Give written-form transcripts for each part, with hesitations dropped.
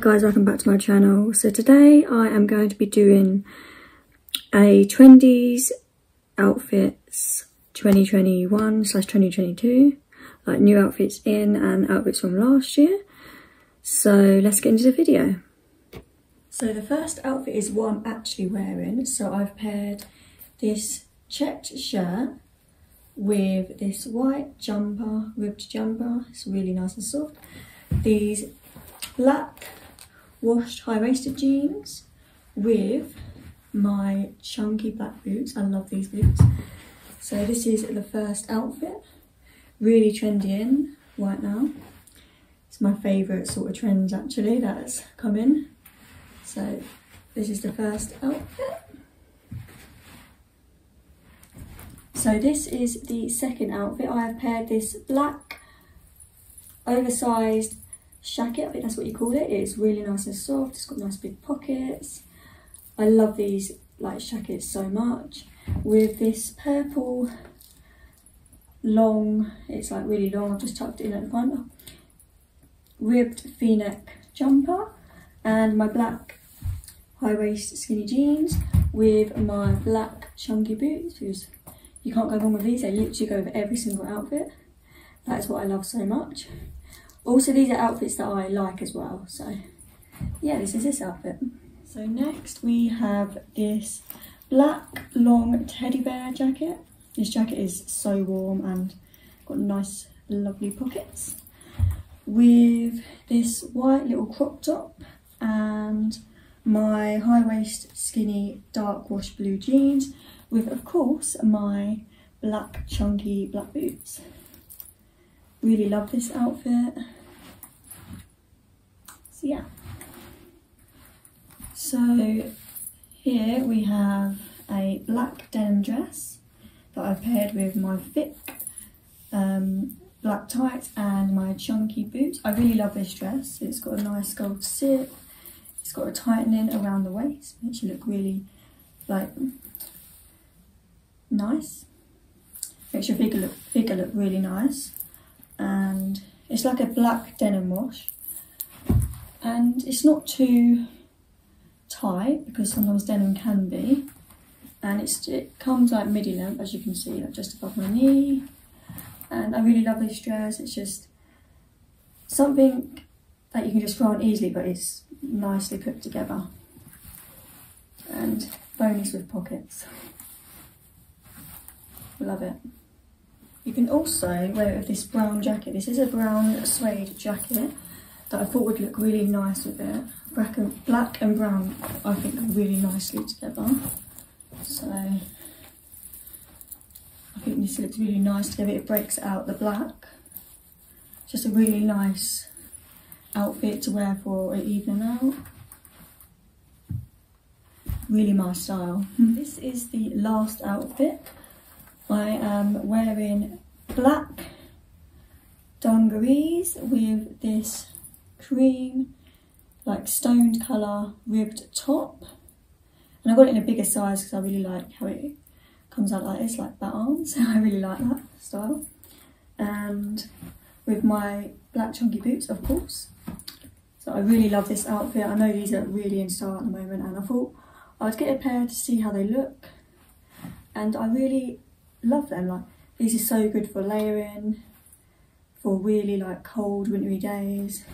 guys, welcome back to my channel. So today I am going to be doing a 20s outfits 2021/2022, like new outfits in and outfits from last year. So let's get into the video. So the first outfit is what I'm actually wearing. So I've paired this checked shirt with this white jumper, ribbed jumper. It's really nice and soft. These black washed high-waisted jeans with my chunky black boots. I love these boots. So this is the first outfit. Really trendy in right now. It's my favourite sort of trends actually that's come in. So this is the first outfit. So this is the second outfit. I have paired this black oversized shacket, I think that's what you call it. It's really nice and soft, it's got nice big pockets. I love these like shackets so much. With this purple long, it's like really long, I've just tucked it in at the front, ribbed v-neck jumper, and my black high-waist skinny jeans with my black chunky boots. You can't go wrong with these, they literally go with every single outfit. That's what I love so much. Also, these are outfits that I like as well, so yeah, this is this outfit. So next we have this black long teddy bear jacket. This jacket is so warm and got nice lovely pockets. With this white little crop top and my high waist skinny dark wash blue jeans with, of course, my black chunky black boots. Really love this outfit. So yeah. So here we have a black denim dress that I've paired with my thick black tights and my chunky boots. I really love this dress. It's got a nice gold zip. It's got a tightening around the waist, makes you look really like nice. Makes your figure look really nice. And it's like a black denim wash, and it's not too tight because sometimes denim can be, and it comes like midi length, as you can see, like just above my knee. And I really love this dress. It's just something that you can just throw on easily, but it's nicely put together, and bonus with pockets. Love it. You can also wear it with this brown jacket. This is a brown suede jacket that I thought would look really nice with it. Black and brown, I think, go really nicely together. So I think this looks really nice together. It breaks out the black. It's just a really nice outfit to wear for an evening out. Really my style. This is the last outfit. I am wearing black dungarees with this cream, like stoned colour ribbed top. And I got it in a bigger size because I really like how it comes out like this, like bat arms. I really like that style. And with my black chunky boots, of course. So I really love this outfit. I know these are really in style at the moment, and I thought I'd get a pair to see how they look. And I really love them. Like, these are so good for layering for really like cold wintry days.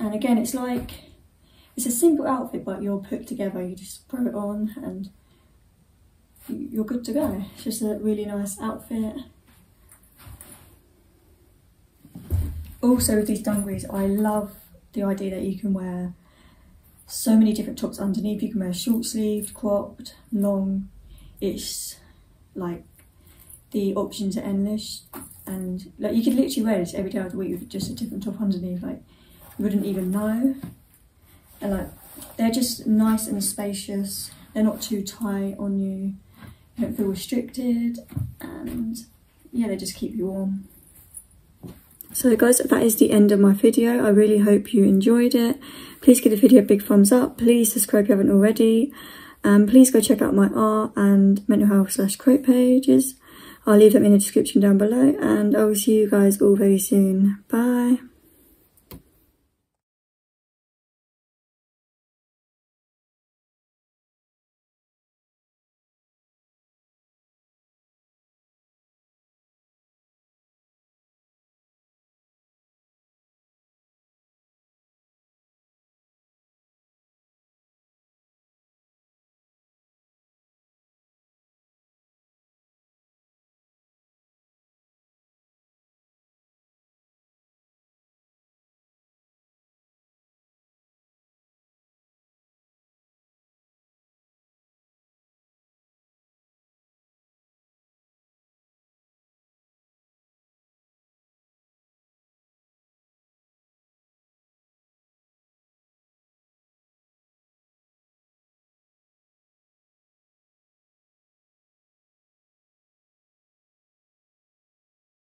And again, it's like, it's a simple outfit, but you're put together. You just throw it on and you're good to go. It's just a really nice outfit. Also with these dungarees, I love the idea that you can wear so many different tops underneath. You can wear short sleeved, cropped, long. It's like the options are endless, and like you could literally wear this every day of the week with just a different top underneath, like you wouldn't even know. And like, they're just nice and spacious, they're not too tight on you, you don't feel restricted, and yeah, they just keep you warm. So guys, that is the end of my video. I really hope you enjoyed it. Please give the video a big thumbs up, please subscribe if you haven't already. Please go check out my art and mental health /quote pages. I'll leave them in the description down below, and I will see you guys all very soon. Bye.